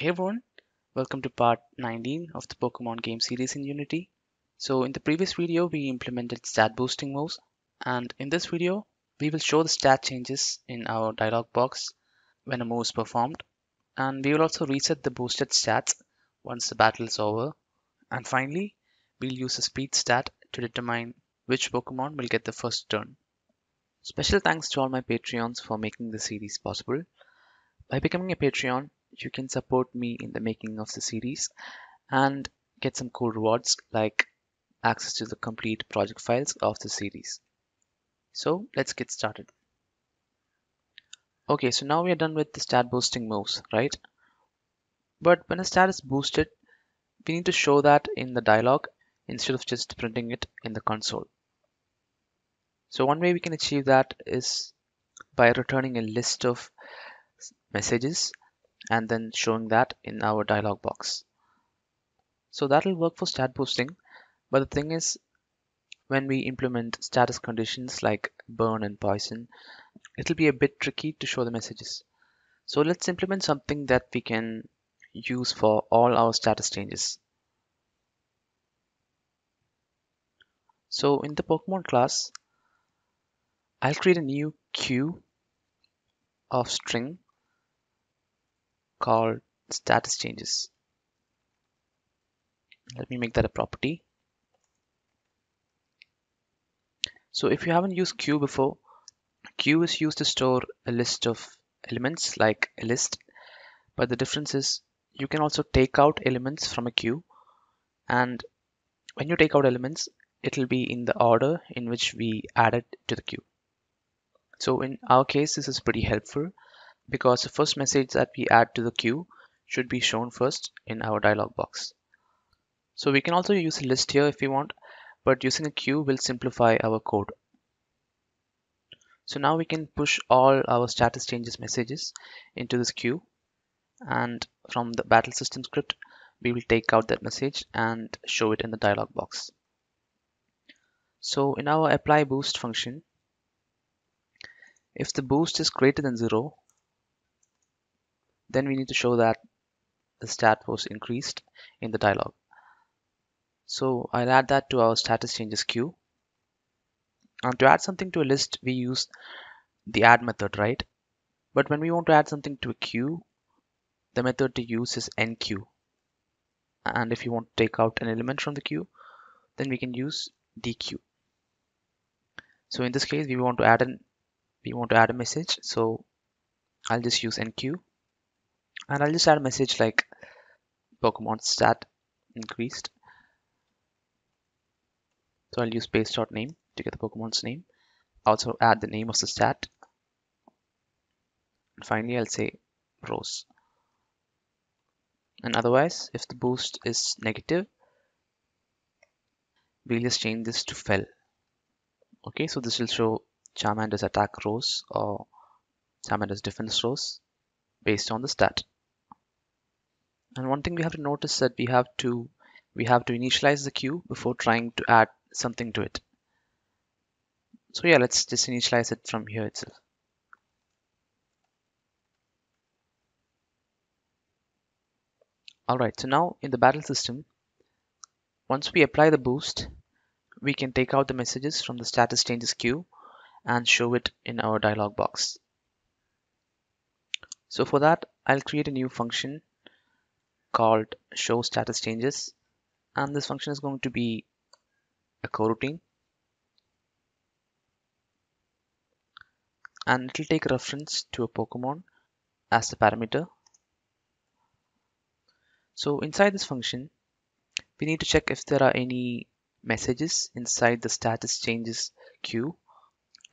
Hey everyone, welcome to part 19 of the Pokemon game series in Unity. So in the previous video we implemented stat boosting moves, and in this video we will show the stat changes in our dialog box when a move is performed, and we will also reset the boosted stats once the battle is over. And finally we'll use a speed stat to determine which Pokemon will get the first turn. Special thanks to all my Patreons for making the series possible. By becoming a Patreon, you can support me in the making of the series and get some cool rewards like access to the complete project files of the series. So let's get started. Okay, so now we are done with the stat boosting moves, right? But when a stat is boosted, we need to show that in the dialog instead of just printing it in the console. So one way we can achieve that is by returning a list of messages and then showing that in our dialog box. So that'll work for stat boosting, but the thing is, when we implement status conditions like burn and poison, it'll be a bit tricky to show the messages. So let's implement something that we can use for all our status changes. So in the Pokemon class, I'll create a new queue of string called status changes. Let me make that a property. So if you haven't used queue before, queue is used to store a list of elements like a list, but the difference is you can also take out elements from a queue, and when you take out elements, it'll be in the order in which we added to the queue. So in our case, this is pretty helpful, because the first message that we add to the queue should be shown first in our dialog box. So we can also use a list here if we want, but using a queue will simplify our code. So now we can push all our status changes messages into this queue, and from the battle system script we will take out that message and show it in the dialog box. So in our apply boost function, if the boost is greater than 0, then we need to show that the stat was increased in the dialog. So I'll add that to our status changes queue. And to add something to a list, we use the add method, right? But when we want to add something to a queue, the method to use is nq. And if you want to take out an element from the queue, then we can use dq. So in this case, we want to add a message. So I'll just use nq. And I'll just add a message like Pokemon stat increased. So I'll use base.name to get the Pokemon's name. Also add the name of the stat. And finally, I'll say rose. And otherwise, if the boost is negative, we'll just change this to fell. Okay, so this will show Charmander's attack rose or Charmander's defense rose based on the stat. And one thing we have to notice is that we have to initialize the queue before trying to add something to it. So yeah, let's just initialize it from here itself. Alright, so now in the battle system, once we apply the boost, we can take out the messages from the status changes queue and show it in our dialog box. So for that, I'll create a new function called show status changes, and this function is going to be a coroutine, and it'll take reference to a Pokemon as the parameter. So inside this function, we need to check if there are any messages inside the status changes queue,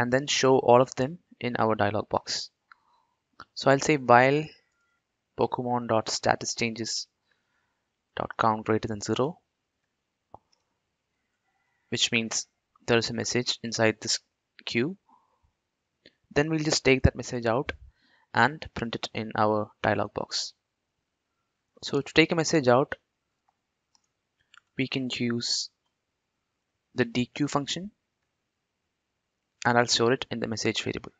and then show all of them in our dialog box. So I'll say while Pokemon.statusChanges.count greater than 0, which means there is a message inside this queue. Then we'll just take that message out and print it in our dialog box. So to take a message out, we can use the dq function, and I'll store it in the message variable.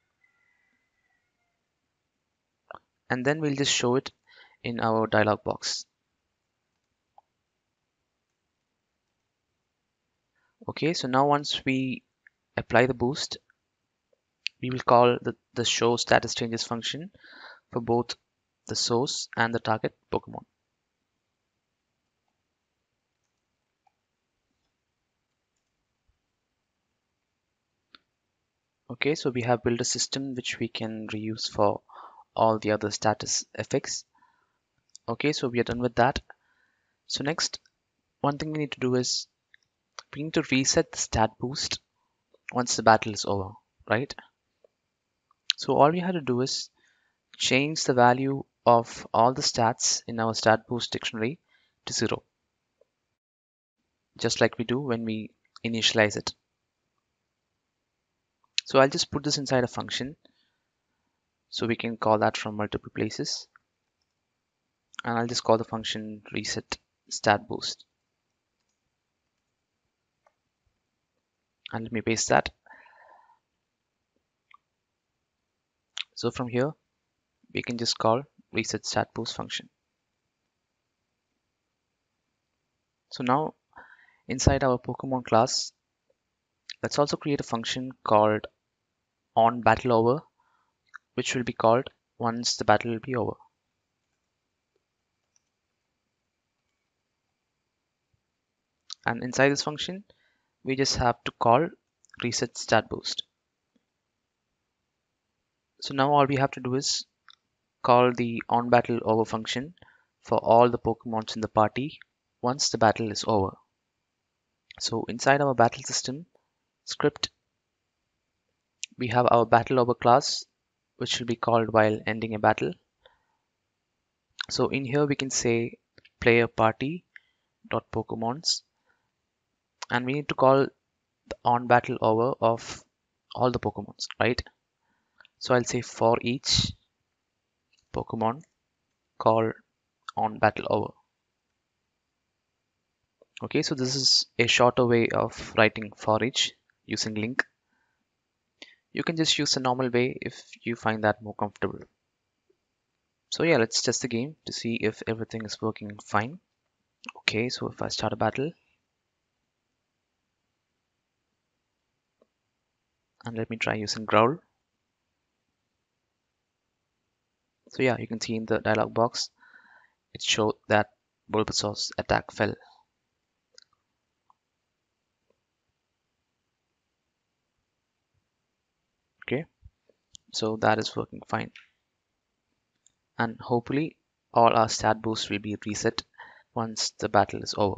And then we'll just show it in our dialog box. Okay, so now once we apply the boost, we will call the show status changes function for both the source and the target Pokemon. Okay, so we have built a system which we can reuse for all the other status effects. Okay, so we are done with that. So next, one thing we need to do is we need to reset the stat boost once the battle is over, right? So all we have to do is change the value of all the stats in our stat boost dictionary to 0, just like we do when we initialize it. So I'll just put this inside a function so we can call that from multiple places, and I'll just call the function reset stat boost, and let me paste that. So from here we can just call reset stat boost function. So now inside our Pokemon class, let's also create a function called on battle over, which will be called once the battle will be over. And inside this function, we just have to call reset stat boost. So now all we have to do is call the on battle over function for all the Pokemons in the party once the battle is over. So inside our battle system script, we have our battle over class, which will be called while ending a battle. So in here we can say player party dot Pokemons, and we need to call the on battle over of all the Pokemons, right? So I'll say for each Pokemon call on battle over. Okay, so this is a shorter way of writing for each using link. You can just use the normal way if you find that more comfortable. So yeah, let's test the game to see if everything is working fine. Okay, so if I start a battle, and let me try using Growl. So yeah, you can see in the dialog box, it showed that Bulbasaur's attack fell. Okay, so that is working fine. And hopefully all our stat boosts will be reset once the battle is over.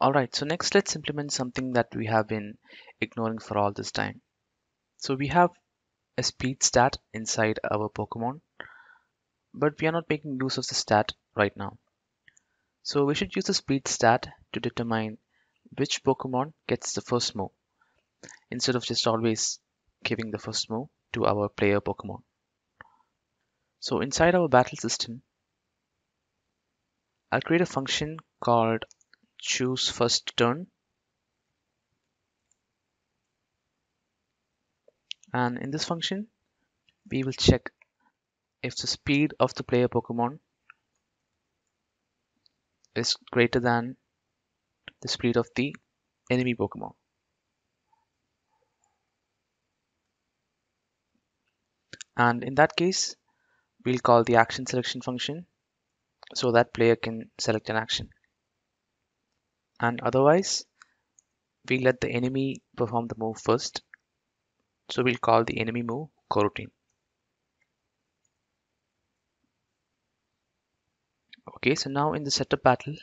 Alright, so next let's implement something that we have been ignoring for all this time. So we have a speed stat inside our Pokemon, but we are not making use of the stat right now. So we should use the speed stat to determine which Pokemon gets the first move, instead of just always giving the first move to our player Pokemon. So inside our battle system, I'll create a function called choose first turn, and in this function we will check if the speed of the player Pokemon is greater than the speed of the enemy Pokemon. And in that case, we'll call the action selection function so that player can select an action. And otherwise, we let the enemy perform the move first. So we'll call the enemy move coroutine. Okay, so now in the setup battle,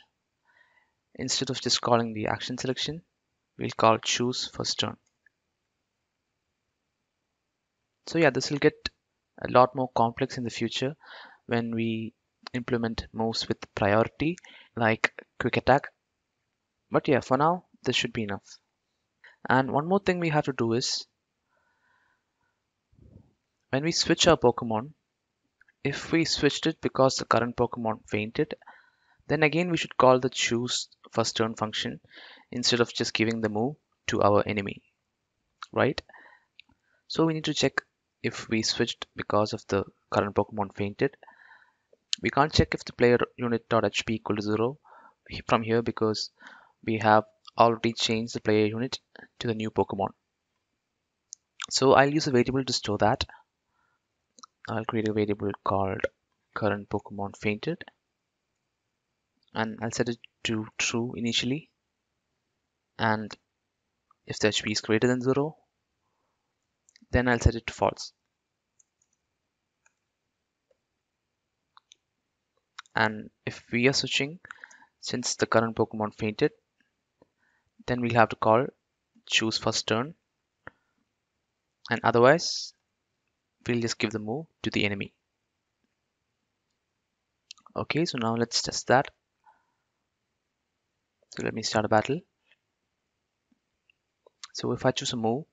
instead of just calling the action selection, we'll call choose first turn. So yeah, this will get a lot more complex in the future when we implement moves with priority like Quick Attack. But yeah, for now this should be enough. And one more thing we have to do is, when we switch our Pokemon, if we switched it because the current Pokemon fainted, then again we should call the choose first turn function instead of just giving the move to our enemy, right? So we need to check if we switched because of the current Pokemon fainted, We can't check if the player unit.hp equal to 0 from here because we have already changed the player unit to the new Pokemon. So I'll use a variable to store that. I'll create a variable called current Pokemon fainted, and I'll set it to true initially, and if the HP is greater than 0, then I'll set it to false. And if we are switching, since the current Pokemon fainted, then we'll have to call choose first turn, and otherwise we'll just give the move to the enemy. Okay, so now let's test that. So let me start a battle. So if I choose a move,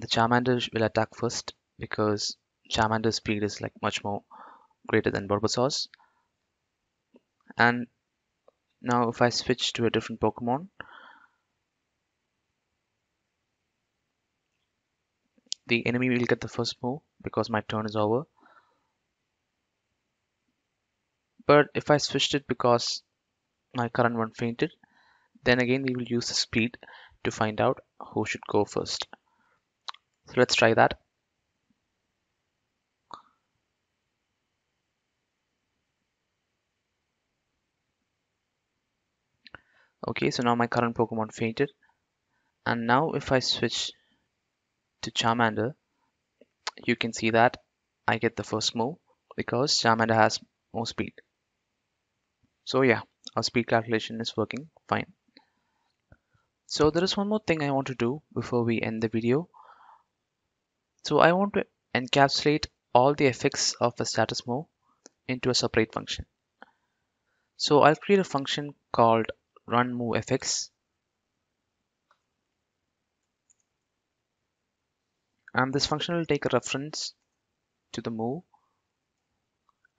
the Charmander will attack first because Charmander's speed is like much more greater than Bulbasaur's. And now if I switch to a different Pokemon, the enemy will get the first move because my turn is over. But if I switched it because my current one fainted, then again we will use the speed to find out who should go first. So let's try that. Okay, so now my current Pokemon fainted, and now if I switch to Charmander, you can see that I get the first move because Charmander has more speed. So yeah, our speed calculation is working fine. So there is one more thing I want to do before we end the video. So I want to encapsulate all the effects of a status move into a separate function. So I'll create a function called run move effects, and this function will take a reference to the move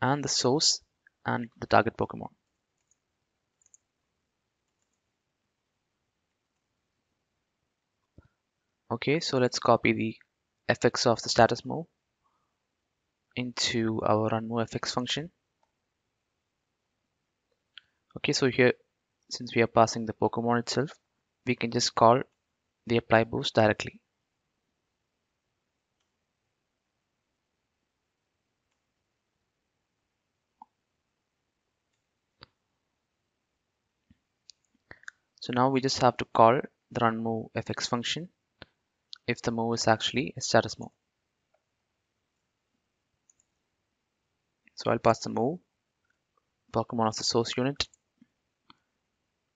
and the source and the target Pokemon. Okay, so let's copy the effects of the status move into our run move effects function. Okay, so here, since we are passing the Pokemon itself, we can just call the apply boost directly. So now we just have to call the run move fx function if the move is actually a status move. So I'll pass the move, Pokemon of the source unit,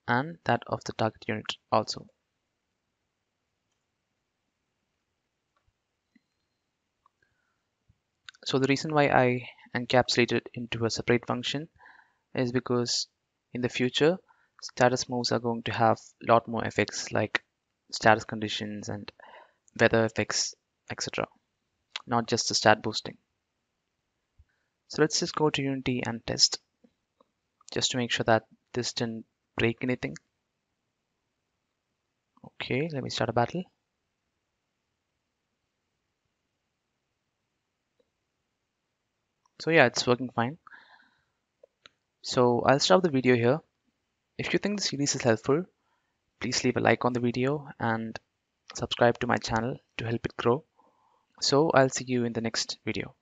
and that of the target unit also. So the reason why I encapsulated into a separate function is because in the future, status moves are going to have a lot more effects like status conditions and weather effects, etc. Not just the stat boosting. So let's just go to Unity and test just to make sure that this didn't break anything. Okay, let me start a battle. So yeah, it's working fine. So I'll stop the video here. If you think the series is helpful, please leave a like on the video and subscribe to my channel to help it grow. So I'll see you in the next video.